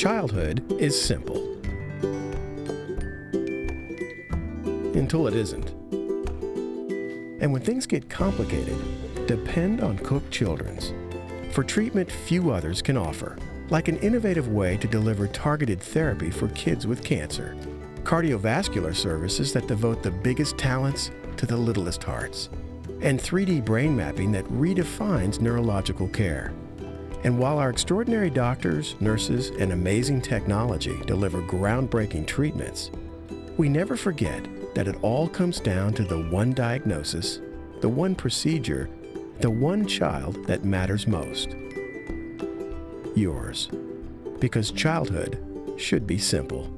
Childhood is simple. Until it isn't. And when things get complicated, depend on Cook Children's for treatment few others can offer, like an innovative way to deliver targeted therapy for kids with cancer, cardiovascular services that devote the biggest talents to the littlest hearts, and 3D brain mapping that redefines neurological care. And while our extraordinary doctors, nurses, and amazing technology deliver groundbreaking treatments, we never forget that it all comes down to the one diagnosis, the one procedure, the one child that matters most. Yours. Because childhood should be simple.